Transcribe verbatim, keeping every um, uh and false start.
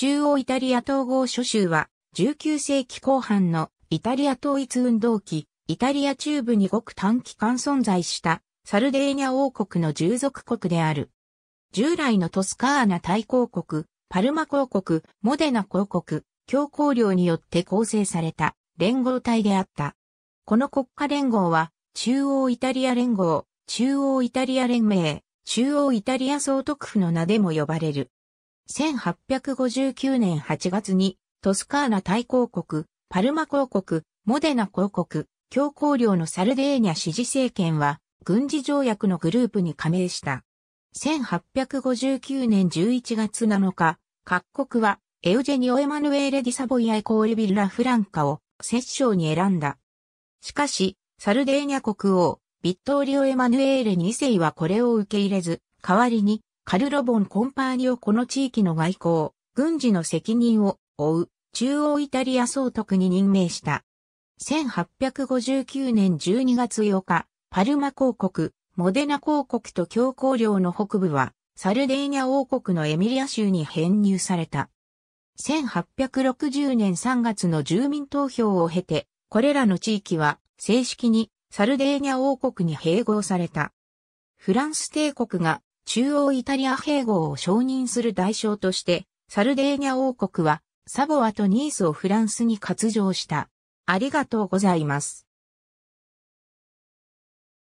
中央イタリア統合諸州は、じゅうきゅうせいきこう半のイタリア統一運動期、イタリア中部にごく短期間存在したサルデーニャ王国の従属国である。従来のトスカーナ大公国、パルマ公国、モデナ公国、教皇領によって構成された連合体であった。この国家連合は、中央イタリア連合、中央イタリア連盟、中央イタリア総督府の名でも呼ばれる。せんはっぴゃくごじゅうきゅうねんはちがつに、トスカーナ大公国、パルマ公国、モデナ公国、教皇領のサルデーニャ支持政権は、軍事条約のグループに加盟した。せんはっぴゃくごじゅうきゅうねんじゅういちがつなのか、各国は、エウジェニオ・エマヌエーレ・ディ・サヴォイア=ヴィルラ・フランカを、摂政に選んだ。しかし、サルデーニャ国王、ヴィットーリオ・エマヌエーレにせいはこれを受け入れず、代わりに、カルロ・ボン・コンパーニョこの地域の外交、軍事の責任を負う中央イタリア総督に任命した。せんはっぴゃくごじゅうきゅうねんじゅうにがつようか、パルマ公国、モデナ公国と教皇領の北部は、サルデーニャ王国のエミリア州に編入された。せんはっぴゃくろくじゅうねんさんがつの住民投票を経て、これらの地域は正式にサルデーニャ王国に併合された。フランス帝国が、中央イタリア併合を承認する代償として、サルデーニャ王国は、サヴォアとニースをフランスに割譲した。ありがとうございます。